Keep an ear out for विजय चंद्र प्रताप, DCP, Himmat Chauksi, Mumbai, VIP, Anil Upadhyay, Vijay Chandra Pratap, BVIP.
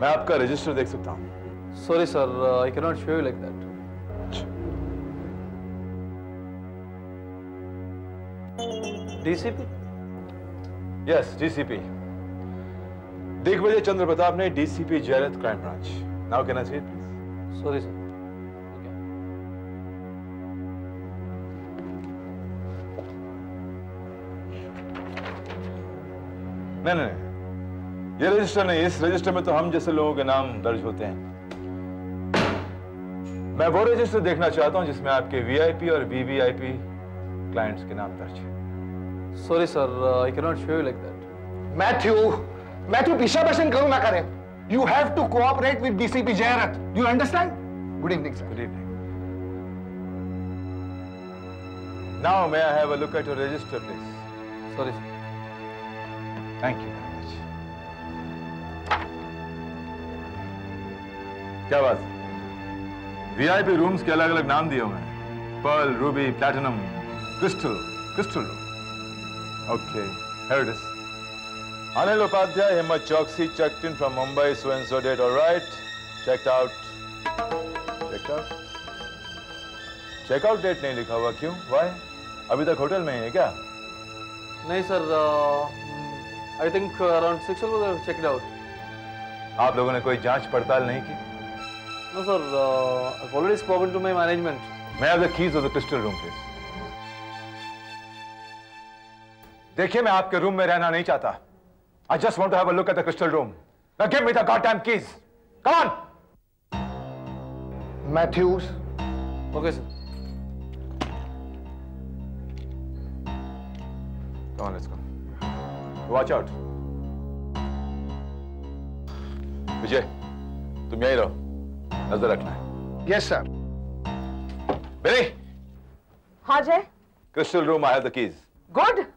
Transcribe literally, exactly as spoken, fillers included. मैं आपका रजिस्टर देख सकता हूँ? Sorry sir, I can not show you like that. DCP? Yes, DCP. देख विजय चंद्र प्रताप ने DCP Jayalalit crime branch. Now can I see it please? Sorry sir. नहीं नहीं, ये रजिस्टर नहीं, इस रजिस्टर में तो हम जैसे लोगों के नाम दर्ज होते हैं। मैं वो रजिस्टर देखना चाहता हूं जिसमें आपके वीआईपी और बीवीआईपी क्लाइंट्स के नाम दर्ज हैं। Sorry sir, I can not show you like that. Matthew, Matthew पीछा बचन करो ना करें। You have to cooperate with DCP Jayrath. You understand? Good evening sir. Good evening. Now may I have a look at your register please? Sorry sir. Thank you very much. क्या बात, VIP rooms के अलग अलग नाम दिए हुए हैं। Pearl, ruby, platinum, crystal, crystal room. Okay, here it is. Anil Upadhyay, Himmat Chauksey, checked in from Mumbai, so and so date. Alright, checked out, checked out, checkout date नहीं लिखा हुआ, क्यों? व्हाई? अभी तक होटल में ही है क्या? नहीं sir, uh... I think around six o'clock I checked out. आप लोगों ने कोई जांच पड़ताल नहीं की? No sir, uh, I've already spoken to my management. May I have the keys of the crystal room, please? देखिए, मैं आपके रूम में रहना नहीं चाहता. I just want to have a look at the crystal room. Now give me the goddamn keys. Come on. Matthews. Okay sir. Come on, let's go. Watch out. विजय, तुम यहीं रहो, नजर रखना है। Yes sir. बेरी। हाँ जय। Crystal room, I have the keys. Good.